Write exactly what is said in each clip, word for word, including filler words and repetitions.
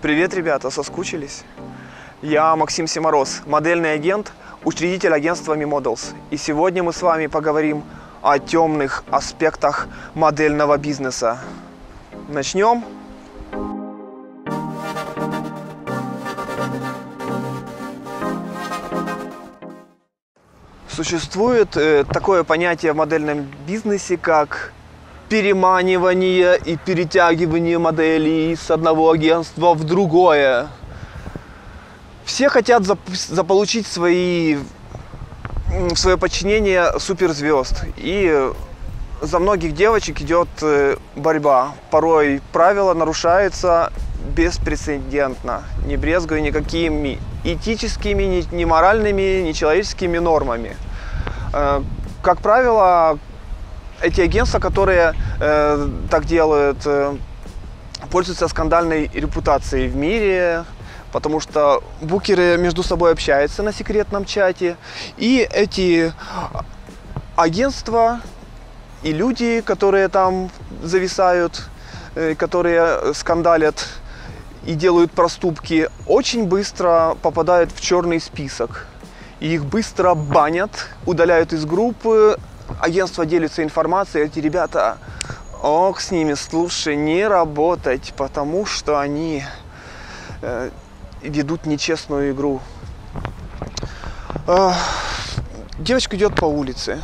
Привет, ребята, соскучились? Я Максим Симороз, модельный агент, учредитель агентства MiModels. И сегодня мы с вами поговорим о темных аспектах модельного бизнеса. Начнем? Существует э, такое понятие в модельном бизнесе, как переманивание и перетягивание моделей с одного агентства в другое. Все хотят зап- заполучить свои, в свое подчинение суперзвезд. И за многих девочек идет борьба. Порой правила нарушаются беспрецедентно, не брезгуя никакими этическими, ни, ни моральными, ни человеческими нормами. Э, как правило, эти агентства, которые э, так делают, э, пользуются скандальной репутацией в мире, потому что букеры между собой общаются на секретном чате. И эти агентства и люди, которые там зависают, э, которые скандалят и делают проступки, очень быстро попадают в черный список. И их быстро банят, удаляют из группы. Агентство делится информацией, эти ребята, ох, с ними лучше не работать, потому что они э, ведут нечестную игру. Э, девочка идет по улице,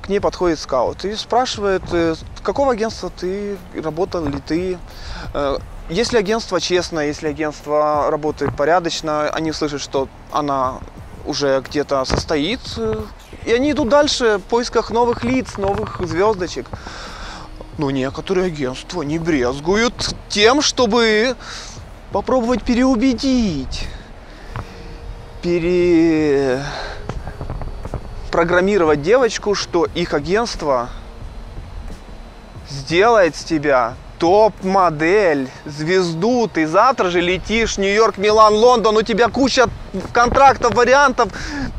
к ней подходит скаут и спрашивает, э, какого агентства ты, работал ли ты. Э, если агентство честно, если агентство работает порядочно, они слышат, что она уже где-то состоит, и они идут дальше в поисках новых лиц, новых звездочек. Но некоторые агентства не брезгуют тем, чтобы попробовать переубедить, перепрограммировать девочку, что их агентство сделает с тебя топ-модель, звезду, ты завтра же летишь в Нью-Йорк, Милан, Лондон, у тебя куча контрактов, вариантов,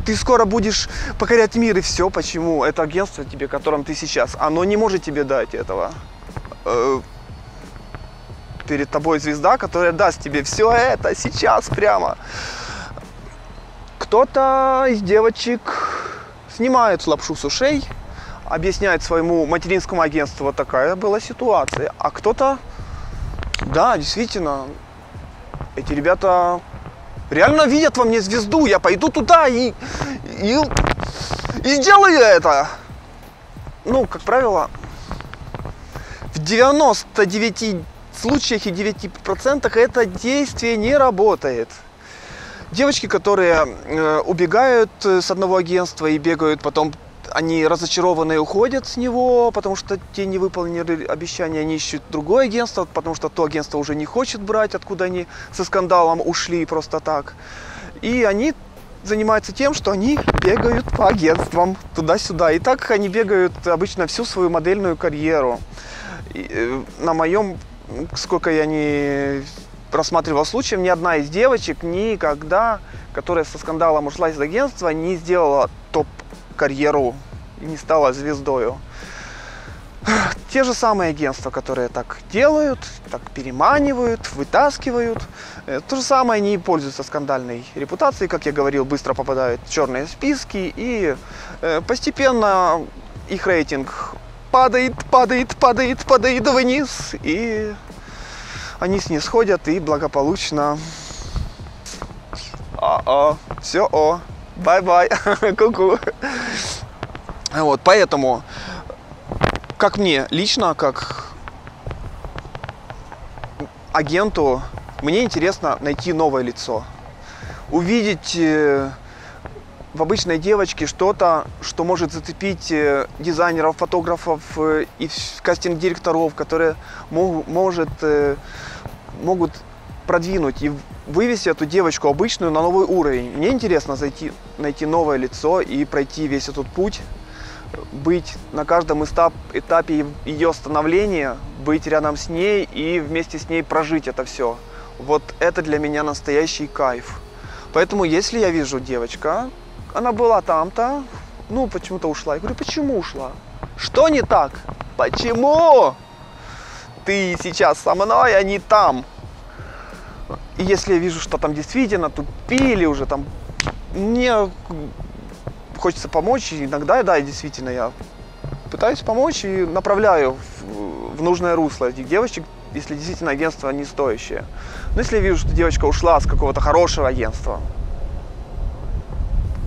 ты скоро будешь покорять мир. И все почему? Это агентство тебе, которым ты сейчас, оно не может тебе дать этого. Перед тобой звезда, которая даст тебе все это сейчас прямо. Кто-то из девочек снимает лапшу с ушей, объясняет своему материнскому агентству, вот такая была ситуация. А кто-то, да, действительно, эти ребята реально видят во мне звезду, я пойду туда и, и, и сделаю это. Ну, как правило, в девяноста девяти случаях и девяти процентах это действие не работает. Девочки, которые э, убегают с одного агентства и бегают потом, они разочарованные уходят с него, потому что те не выполнили обещания, они ищут другое агентство, потому что то агентство уже не хочет брать, откуда они со скандалом ушли просто так. И они занимаются тем, что они бегают по агентствам туда-сюда. И так они бегают обычно всю свою модельную карьеру. И на моем, сколько я не рассматривал случаев, ни одна из девочек никогда, которая со скандалом ушла из агентства, не сделала топ карьеру и не стала звездою. Те же самые агентства, которые так делают, так переманивают, вытаскивают, то же самое, они пользуются скандальной репутацией, как я говорил, быстро попадают в черные списки, и постепенно их рейтинг падает, падает, падает, падает вниз, и они снисходят и благополучно а-а, все о. Бай-бай, ку-ку. Вот, поэтому, как мне лично, как агенту, мне интересно найти новое лицо. Увидеть в обычной девочке что-то, что может зацепить дизайнеров, фотографов и кастинг-директоров, которые мог, может, могут продвинуть и вывести эту девочку обычную на новый уровень. Мне интересно зайти, найти новое лицо и пройти весь этот путь, быть на каждом этап, этапе ее становления, быть рядом с ней и вместе с ней прожить это все. Вот это для меня настоящий кайф. Поэтому если я вижу девочка, она была там-то, ну почему-то ушла. Я говорю, почему ушла? Что не так? Почему? Ты сейчас со мной, а не там. И если я вижу, что там действительно тупили уже, там мне хочется помочь. И иногда, да, действительно, я пытаюсь помочь и направляю в, в нужное русло этих девочек, если действительно агентство не стоящее. Но если я вижу, что девочка ушла с какого-то хорошего агентства,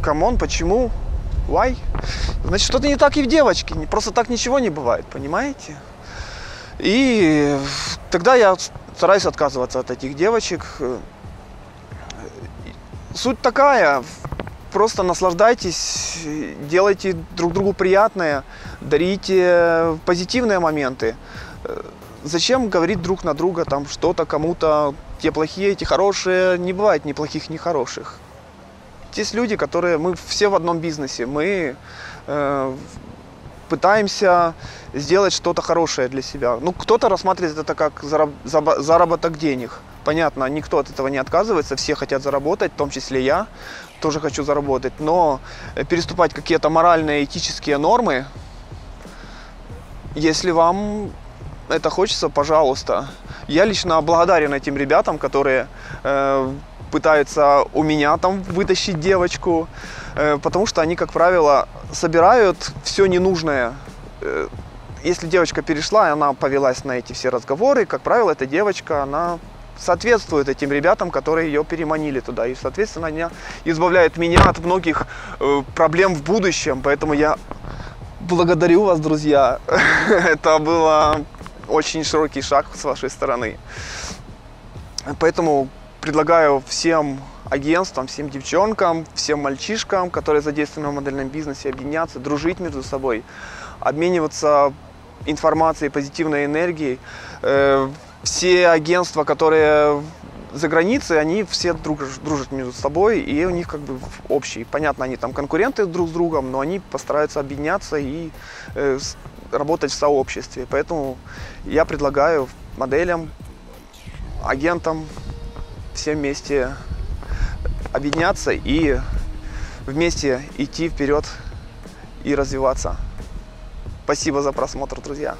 камон, почему? Why? Значит, что-то не так и в девочке. Просто так ничего не бывает, понимаете? И тогда я стараюсь отказываться от этих девочек. Суть такая. Просто наслаждайтесь, делайте друг другу приятное, дарите позитивные моменты. Зачем говорить друг на друга там что-то кому-то, те плохие, те хорошие? Не бывает ни плохих, ни хороших. Есть люди, которые, мы все в одном бизнесе, мы э, пытаемся сделать что-то хорошее для себя. Ну, кто-то рассматривает это как зараб, заработок денег. Понятно, никто от этого не отказывается, все хотят заработать, в том числе я тоже хочу заработать. Но переступать какие-то моральные, этические нормы, если вам это хочется, пожалуйста. Я лично благодарен этим ребятам, которые... Э, пытаются у меня там вытащить девочку, потому что они, как правило, собирают все ненужное. Если девочка перешла, и она повелась на эти все разговоры, как правило, эта девочка, она соответствует этим ребятам, которые ее переманили туда. И, соответственно, она избавляет меня от многих проблем в будущем. Поэтому я благодарю вас, друзья. Это был очень широкий шаг с вашей стороны. Поэтому... предлагаю всем агентствам, всем девчонкам, всем мальчишкам, которые задействованы в модельном бизнесе, объединяться, дружить между собой, обмениваться информацией, позитивной энергией. Все агентства, которые за границей, они все дружат между собой, и у них как бы общий. Понятно, они там конкуренты друг с другом, но они постараются объединяться и работать в сообществе. Поэтому я предлагаю моделям, агентам, все вместе объединяться и вместе идти вперед и развиваться. Спасибо за просмотр, друзья.